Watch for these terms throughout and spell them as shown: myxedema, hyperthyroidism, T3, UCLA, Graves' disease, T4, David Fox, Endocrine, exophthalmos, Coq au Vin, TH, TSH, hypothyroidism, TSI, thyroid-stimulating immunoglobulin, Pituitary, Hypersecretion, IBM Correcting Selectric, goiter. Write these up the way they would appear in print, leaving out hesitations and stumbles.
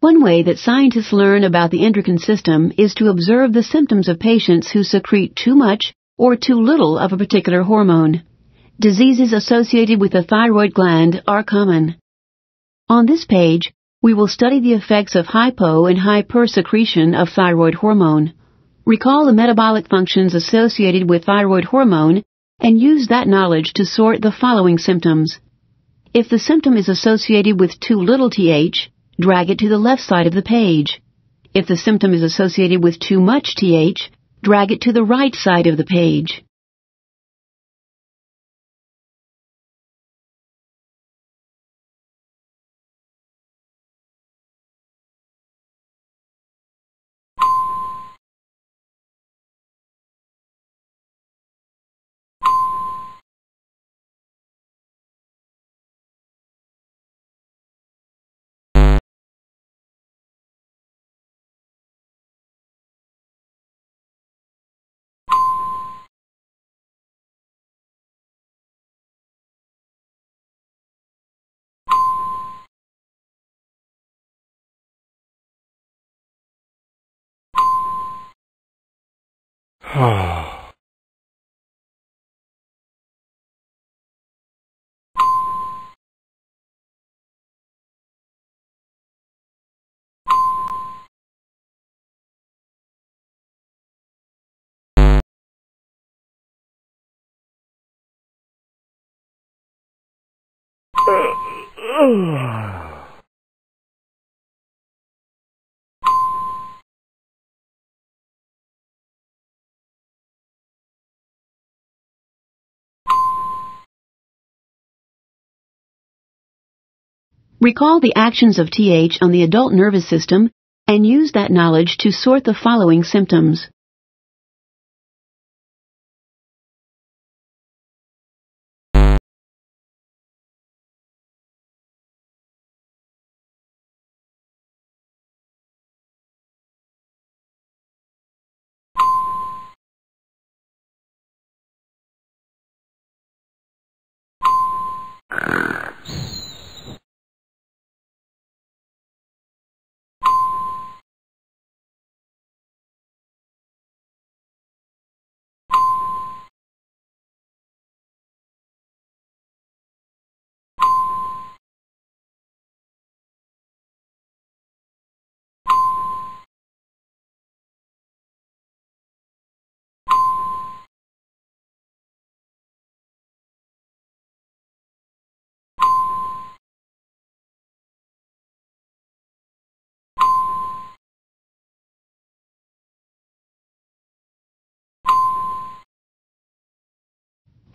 One way that scientists learn about the endocrine system is to observe the symptoms of patients who secrete too much or too little of a particular hormone. Diseases associated with the thyroid gland are common. On this page, we will study the effects of hypo and hypersecretion of thyroid hormone. Recall the metabolic functions associated with thyroid hormone and use that knowledge to sort the following symptoms. If the symptom is associated with too little TH, drag it to the left side of the page. If the symptom is associated with too much TH, drag it to the right side of the page. Recall the actions of TH on the adult nervous system and use that knowledge to sort the following symptoms.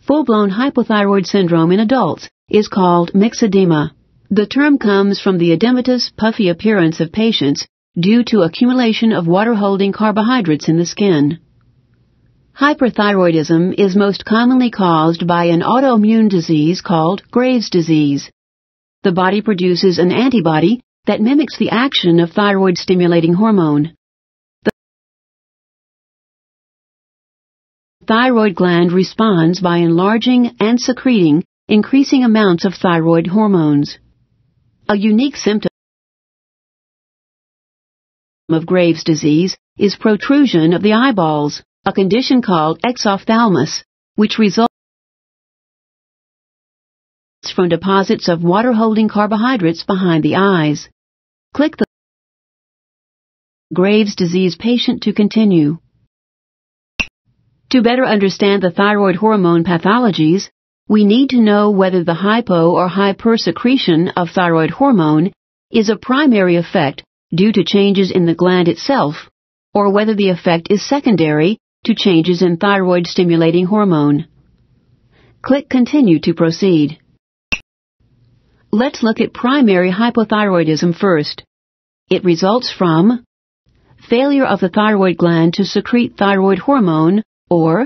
Full-blown hypothyroid syndrome in adults is called myxedema. The term comes from the edematous, puffy appearance of patients due to accumulation of water-holding carbohydrates in the skin. Hyperthyroidism is most commonly caused by an autoimmune disease called Graves' disease. The body produces an antibody that mimics the action of thyroid-stimulating hormone. The thyroid gland responds by enlarging and secreting increasing amounts of thyroid hormones. A unique symptom of Graves' disease is protrusion of the eyeballs, a condition called exophthalmos, which results from deposits of water-holding carbohydrates behind the eyes. Click the Graves' disease patient to continue. To better understand the thyroid hormone pathologies, we need to know whether the hypo or hypersecretion of thyroid hormone is a primary effect due to changes in the gland itself, or whether the effect is secondary to changes in thyroid-stimulating hormone. Click Continue to proceed. Let's look at primary hypothyroidism first. It results from failure of the thyroid gland to secrete thyroid hormone, or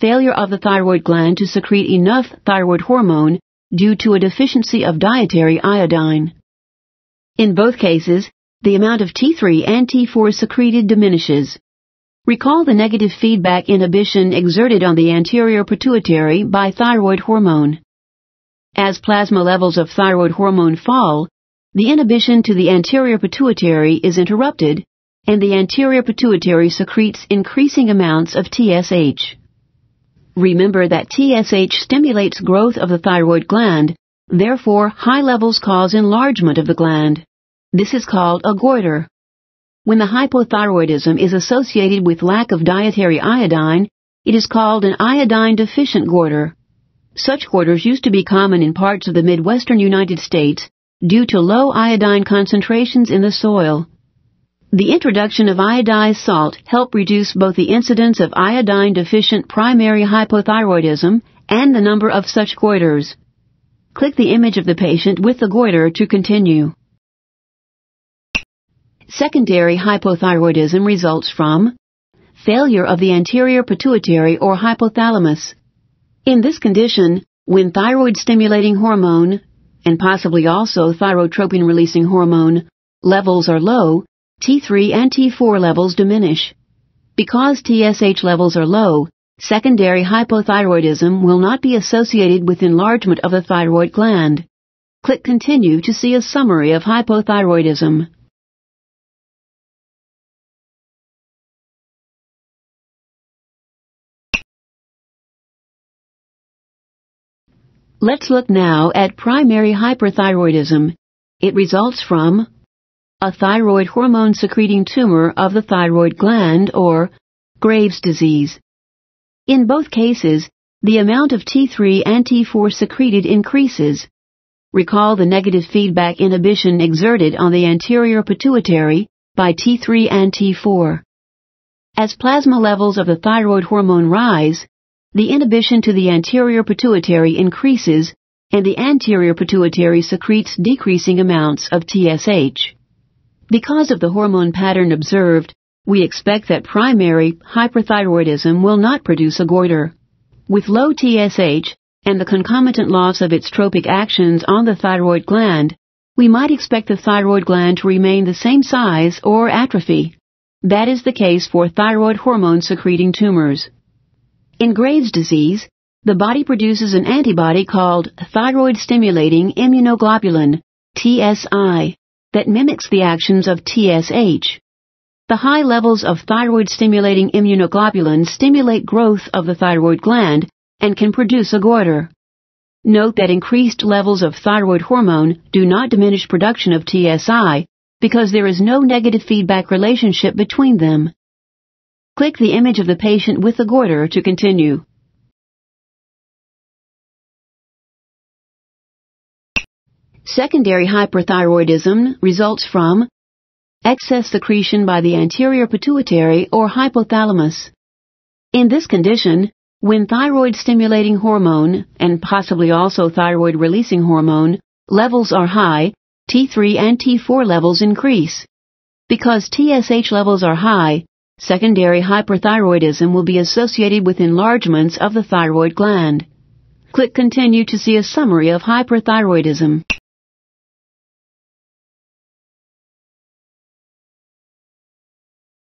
failure of the thyroid gland to secrete enough thyroid hormone due to a deficiency of dietary iodine. In both cases, the amount of T3 and T4 secreted diminishes. Recall the negative feedback inhibition exerted on the anterior pituitary by thyroid hormone. As plasma levels of thyroid hormone fall, the inhibition to the anterior pituitary is interrupted, and the anterior pituitary secretes increasing amounts of TSH. Remember that TSH stimulates growth of the thyroid gland, therefore high levels cause enlargement of the gland. This is called a goiter. When the hypothyroidism is associated with lack of dietary iodine, it is called an iodine-deficient goiter. Such goiters used to be common in parts of the Midwestern United States due to low iodine concentrations in the soil. The introduction of iodized salt helped reduce both the incidence of iodine-deficient primary hypothyroidism and the number of such goiters. Click the image of the patient with the goiter to continue. Secondary hypothyroidism results from failure of the anterior pituitary or hypothalamus. In this condition, when thyroid-stimulating hormone, and possibly also thyrotropin-releasing hormone, levels are low, T3 and T4 levels diminish. Because TSH levels are low, secondary hypothyroidism will not be associated with enlargement of the thyroid gland. Click Continue to see a summary of hypothyroidism. Let's look now at primary hyperthyroidism. It results from a thyroid hormone-secreting tumor of the thyroid gland, or Graves' disease. In both cases, the amount of T3 and T4 secreted increases. Recall the negative feedback inhibition exerted on the anterior pituitary by T3 and T4. As plasma levels of the thyroid hormone rise, the inhibition to the anterior pituitary increases, and the anterior pituitary secretes decreasing amounts of TSH. Because of the hormone pattern observed, we expect that primary hyperthyroidism will not produce a goiter. With low TSH and the concomitant loss of its tropic actions on the thyroid gland, we might expect the thyroid gland to remain the same size or atrophy. That is the case for thyroid hormone-secreting tumors. In Graves' disease, the body produces an antibody called thyroid-stimulating immunoglobulin, TSI, that mimics the actions of TSH. The high levels of thyroid-stimulating immunoglobulin stimulate growth of the thyroid gland and can produce a goiter. Note that increased levels of thyroid hormone do not diminish production of TSI because there is no negative feedback relationship between them. Click the image of the patient with the goiter to continue. Secondary hyperthyroidism results from excess secretion by the anterior pituitary or hypothalamus. In this condition, when thyroid-stimulating hormone and possibly also thyroid-releasing hormone levels are high, T3 and T4 levels increase. Because TSH levels are high, secondary hyperthyroidism will be associated with enlargements of the thyroid gland. Click Continue to see a summary of hyperthyroidism.